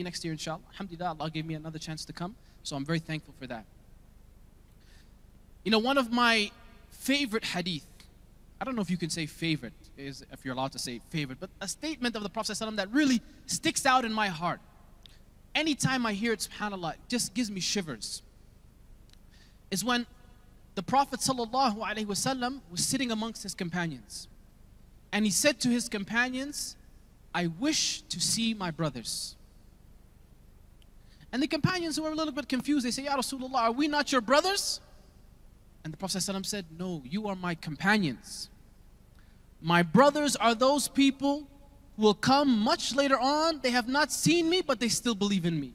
be next year, inshallah. Alhamdulillah, Allah gave me another chance to come. So I'm very thankful for that. You know, one of my favorite hadith, I don't know if you can say favorite, is if you're allowed to say favorite, but a statement of the Prophet ﷺ that really sticks out in my heart. Anytime I hear it, subhanAllah, it just gives me shivers. Is when the Prophet ﷺ was sitting amongst his companions. And he said to his companions, I wish to see my brothers. And the companions who were a little bit confused, they say, Ya Rasulullah, are we not your brothers? And the Prophet ﷺ said, no, you are my companions. My brothers are those people who will come much later on. They have not seen me, but they still believe in me.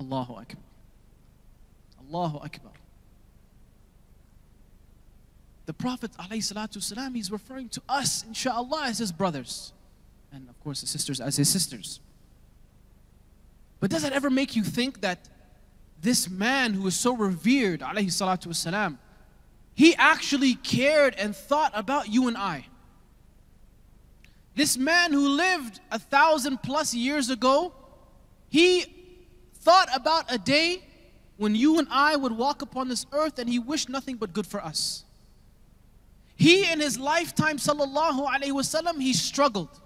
Allahu Akbar. Allahu Akbar. The Prophet ﷺ, he's referring to us, inshallah, as his brothers. And of course, his sisters as his sisters. But does that ever make you think that this man who is so revered, ﷺ, he actually cared and thought about you and I? This man who lived 1,000+ years ago, he thought about a day when you and I would walk upon this earth, and he wished nothing but good for us. He, in his lifetime, ﷺ, he struggled.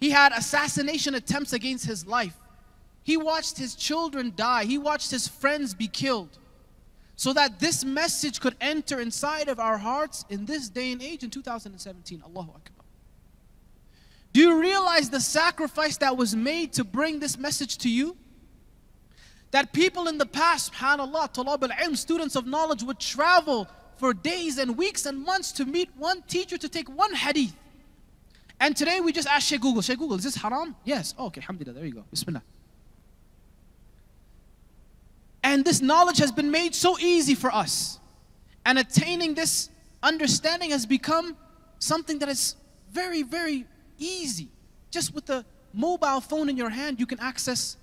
He had assassination attempts against his life. He watched his children die. He watched his friends be killed. So that this message could enter inside of our hearts in this day and age in 2017. Allahu Akbar. Do you realize the sacrifice that was made to bring this message to you? That people in the past, subhanAllah, Talab al-Ilm, students of knowledge, would travel for days and weeks and months to meet one teacher to take one hadith. And today we just ask Shaykh Google, is this haram? Yes. Oh, okay, alhamdulillah, there you go. Bismillah. And this knowledge has been made so easy for us. And attaining this understanding has become something that is very, very easy. Just with the mobile phone in your hand, you can access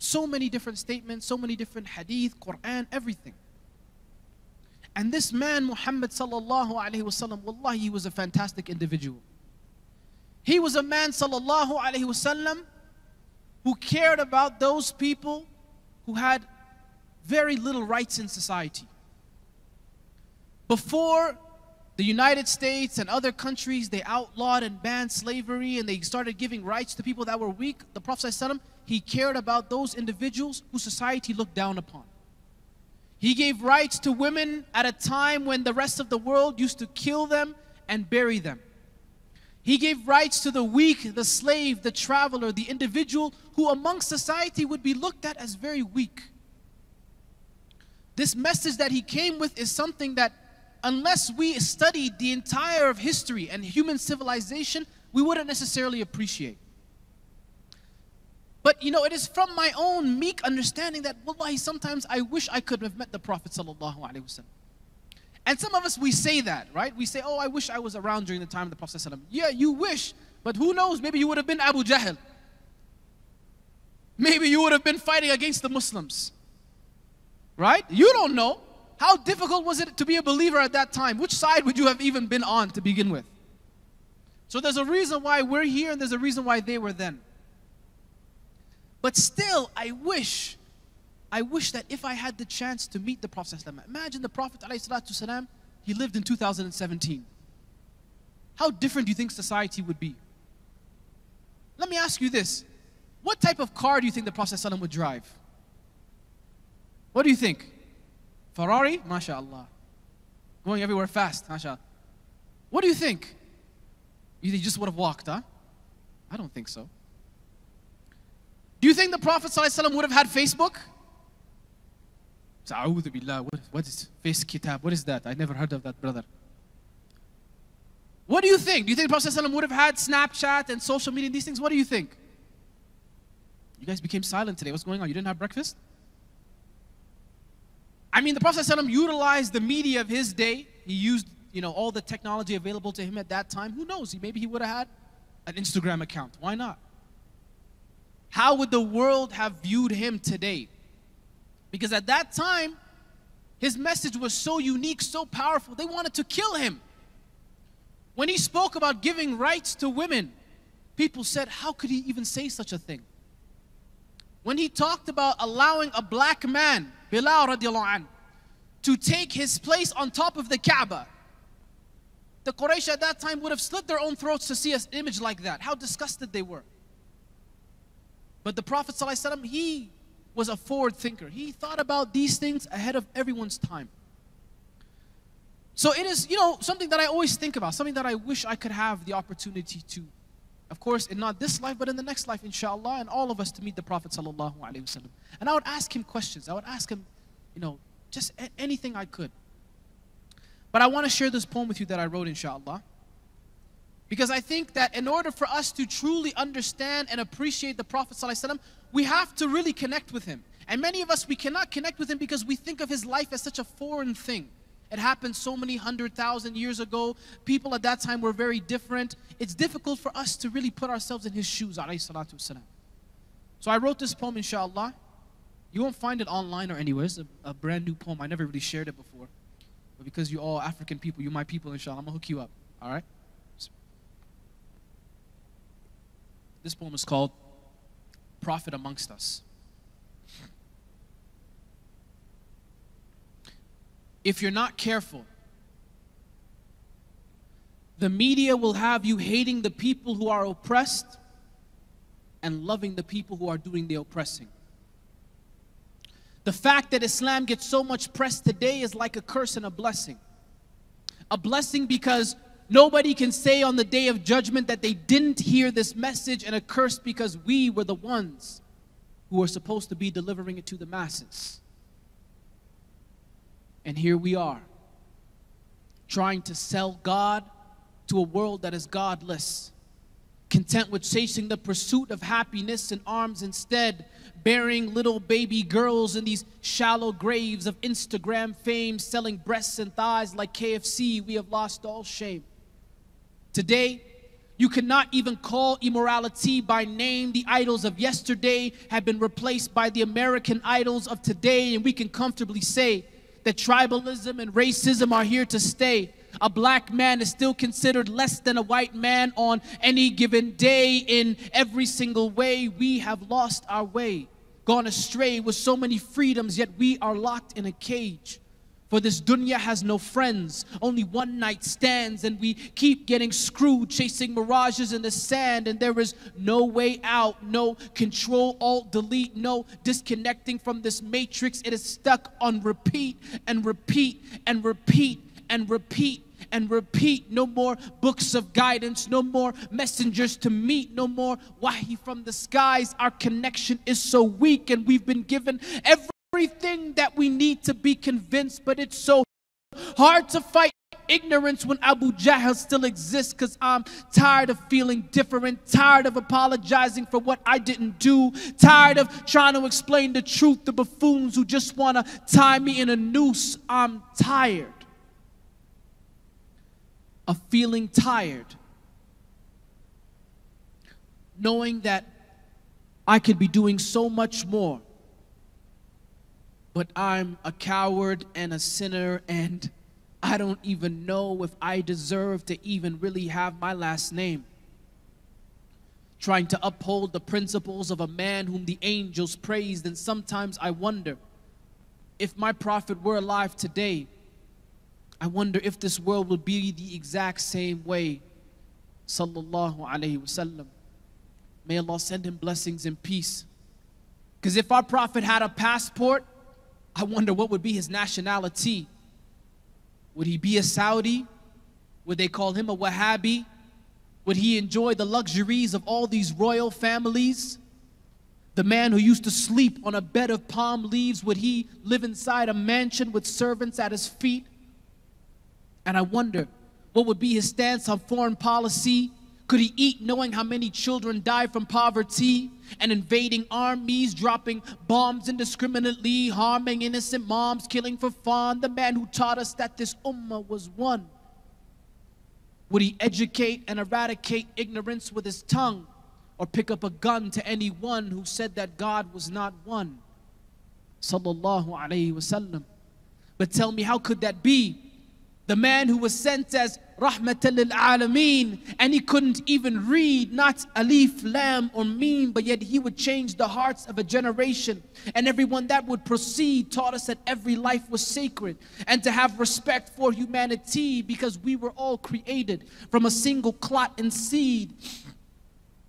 so many different statements, so many different hadith, Quran, everything. And this man, Muhammad sallallahu alayhi wasallam, wallahi, he was a fantastic individual. He was a man, sallallahu alayhi wasallam, who cared about those people who had very little rights in society. Before the United States and other countries, they outlawed and banned slavery and they started giving rights to people that were weak, the Prophet ﷺ, he cared about those individuals whose society looked down upon. He gave rights to women at a time when the rest of the world used to kill them and bury them. He gave rights to the weak, the slave, the traveler, the individual who among society would be looked at as very weak. This message that he came with is something that unless we studied the entire of history and human civilization, we wouldn't necessarily appreciate. But you know, it is from my own meek understanding that wallahi, sometimes I wish I could have met the Prophet ﷺ. And some of us, we say that, right? We say, oh, I wish I was around during the time of the Prophet ﷺ. Yeah, you wish, but who knows, maybe you would have been Abu Jahl. Maybe you would have been fighting against the Muslims. Right? You don't know. How difficult was it to be a believer at that time? Which side would you have even been on to begin with? So there's a reason why we're here and there's a reason why they were then. But still, I wish that if I had the chance to meet the Prophet ﷺ. Imagine the Prophet ﷺ, he lived in 2017. How different do you think society would be? Let me ask you this. What type of car do you think the Prophet ﷺ would drive? What do you think? Ferrari? MashaAllah. Going everywhere fast, MashaAllah. What do you think? You just would have walked, huh? I don't think so. Do you think the Prophet ﷺ would have had Facebook? A'udhu billah, what is face kitab? What is that? I never heard of that, brother. What do you think? Do you think the Prophet ﷺ would have had Snapchat and social media and these things? What do you think? You guys became silent today. What's going on? You didn't have breakfast? I mean, the Prophet ﷺ utilized the media of his day. He used, you know, all the technology available to him at that time. Who knows? Maybe he would have had an Instagram account. Why not? How would the world have viewed him today? Because at that time, his message was so unique, so powerful, they wanted to kill him. When he spoke about giving rights to women, people said, how could he even say such a thing? when he talked about allowing a black man, Bilal radiallahu anhu, to take his place on top of the Kaaba, the Quraysh at that time would have slit their own throats to see an image like that. How disgusted they were. But the Prophet ﷺ, he was a forward thinker. He thought about these things ahead of everyone's time. So it is, something that I always think about, something that I wish I could have the opportunity to, of course, in not this life, but in the next life, inshallah, and all of us to meet the Prophet ﷺ. And I would ask him questions. I would ask him, just anything I could. But I want to share this poem with you that I wrote, inshallah. Because I think that in order for us to truly understand and appreciate the Prophet ﷺ, we have to really connect with him. And many of us, we cannot connect with him because we think of his life as such a foreign thing. It happened so many 100,000 years ago. People at that time were very different. It's difficult for us to really put ourselves in his shoes, alayhi salatu wasalam. So I wrote this poem, inshallah. You won't find it online or anywhere. It's a brand new poem. I never really shared it before. But because you all African people, you my people, inshallah, I'm going to hook you up, all right? This poem is called Prophet Amongst Us. If you're not careful, the media will have you hating the people who are oppressed and loving the people who are doing the oppressing. The fact that Islam gets so much press today is like a curse and a blessing. A blessing because nobody can say on the day of judgment that they didn't hear this message, and a curse because we were the ones who were supposed to be delivering it to the masses. And here we are, trying to sell God to a world that is godless, content with chasing the pursuit of happiness in arms instead, burying little baby girls in these shallow graves of Instagram fame, selling breasts and thighs like KFC. We have lost all shame. Today, you cannot even call immorality by name. The idols of yesterday have been replaced by the American idols of today, and we can comfortably say that tribalism and racism are here to stay. A black man is still considered less than a white man on any given day. In every single way, we have lost our way, gone astray with so many freedoms, yet we are locked in a cage. For this dunya has no friends, only one night stands, and we keep getting screwed, chasing mirages in the sand, and there is no way out, no control, alt, delete, no disconnecting from this matrix. It is stuck on repeat and repeat and repeat and repeat and repeat. No more books of guidance, no more messengers to meet, no more wahi from the skies. Our connection is so weak, and we've been given everything that we need to be convinced, but it's so hard to fight ignorance when Abu Jahl still exists. Because I'm tired of feeling different, tired of apologizing for what I didn't do, tired of trying to explain the truth to buffoons who just want to tie me in a noose. I'm tired of feeling tired, knowing that I could be doing so much more, but I'm a coward and a sinner, and I don't even know if I deserve to even really have my last name. Trying to uphold the principles of a man whom the angels praised, and sometimes I wonder, if my prophet were alive today, I wonder if this world would be the exact same way. Sallallahu alayhi wasallam. May Allah send him blessings and peace. Because if our prophet had a passport, I wonder what would be his nationality. Would he be a Saudi? Would they call him a Wahhabi? Would he enjoy the luxuries of all these royal families? The man who used to sleep on a bed of palm leaves, would he live inside a mansion with servants at his feet? And I wonder what would be his stance on foreign policy. Could he eat knowing how many children die from poverty? And invading armies, dropping bombs indiscriminately, harming innocent moms, killing for fun. The man who taught us that this ummah was one. Would he educate and eradicate ignorance with his tongue? Or pick up a gun to anyone who said that God was not one? Sallallahu alayhi wasallam. But tell me, how could that be? The man who was sent as Rahmatan lil Alameen, and he couldn't even read, not Alif, Lam or Mim, but yet he would change the hearts of a generation. And everyone that would proceed taught us that every life was sacred and to have respect for humanity, because we were all created from a single clot and seed.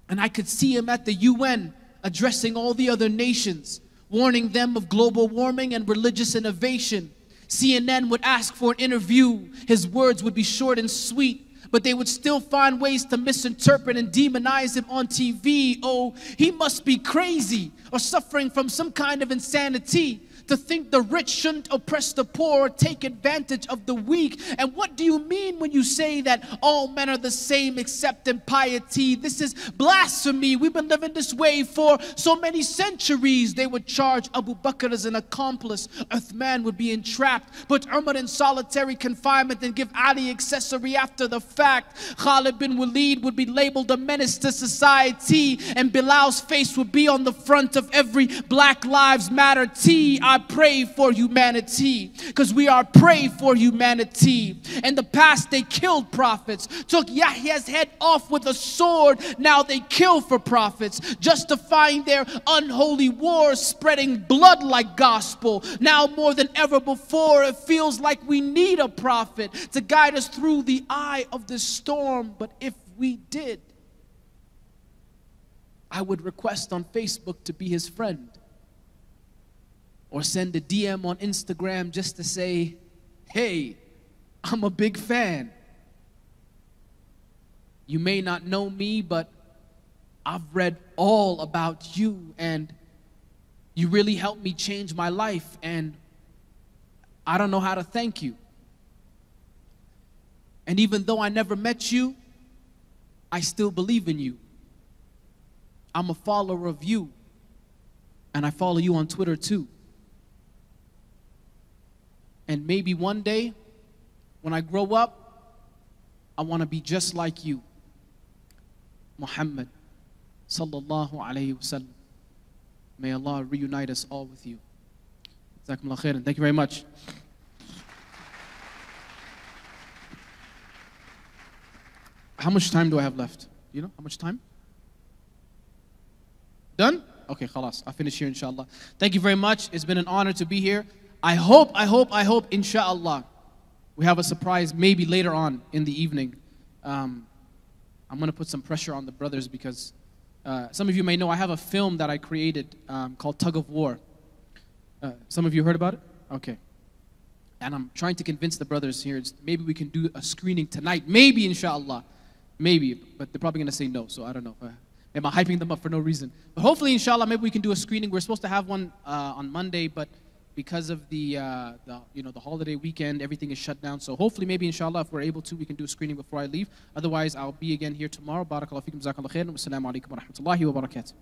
And I could see him at the UN addressing all the other nations, warning them of global warming and religious innovation. CNN would ask for an interview. His words would be short and sweet, but they would still find ways to misinterpret and demonize him on TV. Oh, he must be crazy or suffering from some kind of insanity to think the rich shouldn't oppress the poor or take advantage of the weak. And what do you mean when you say that all men are the same except in piety? This is blasphemy. We've been living this way for so many centuries. They would charge Abu Bakr as an accomplice. Uthman would be entrapped, put Umar in solitary confinement, and give Ali accessory after the fact. Khalid bin Walid would be labeled a menace to society, and Bilal's face would be on the front of every Black Lives Matter tee. I pray for humanity, because we are prey for humanity. In the past, they killed prophets, took Yahya's head off with a sword. Now they kill for prophets, justifying their unholy wars, spreading blood like gospel. Now more than ever before, it feels like we need a prophet to guide us through the eye of the storm. But if we did, I would request on Facebook to be his friend, or send a DM on Instagram just to say, hey, I'm a big fan. You may not know me, but I've read all about you, and you really helped me change my life, and I don't know how to thank you. And even though I never met you, I still believe in you. I'm a follower of you, and I follow you on Twitter too. And maybe one day, when I grow up, I want to be just like you, Muhammad sallallahu alayhi wa sallam. May Allah reunite us all with you. Jazakumullah khairan. Thank you very much. How much time do I have left? You know, how much time? Done? Okay, khalas. I'll finish here, inshallah. Thank you very much. It's been an honor to be here. I hope, inshallah, we have a surprise maybe later on in the evening. I'm going to put some pressure on the brothers, because some of you may know I have a film that I created called Tug of War. Some of you heard about it? Okay. And I'm trying to convince the brothers here, maybe we can do a screening tonight. Maybe, inshallah. Maybe, but they're probably going to say no, so I don't know. Am I hyping them up for no reason? But hopefully, inshallah, maybe we can do a screening. We're supposed to have one on Monday, but because of the holiday weekend, everything is shut down. So hopefully, maybe inshallah, if we're able to, we can do a screening before I leave. Otherwise, I'll be again here tomorrow. Barakallahu feekum, jazakallahu khairan, wassalamu alaikum wa rahmatullahi wa barakatuh.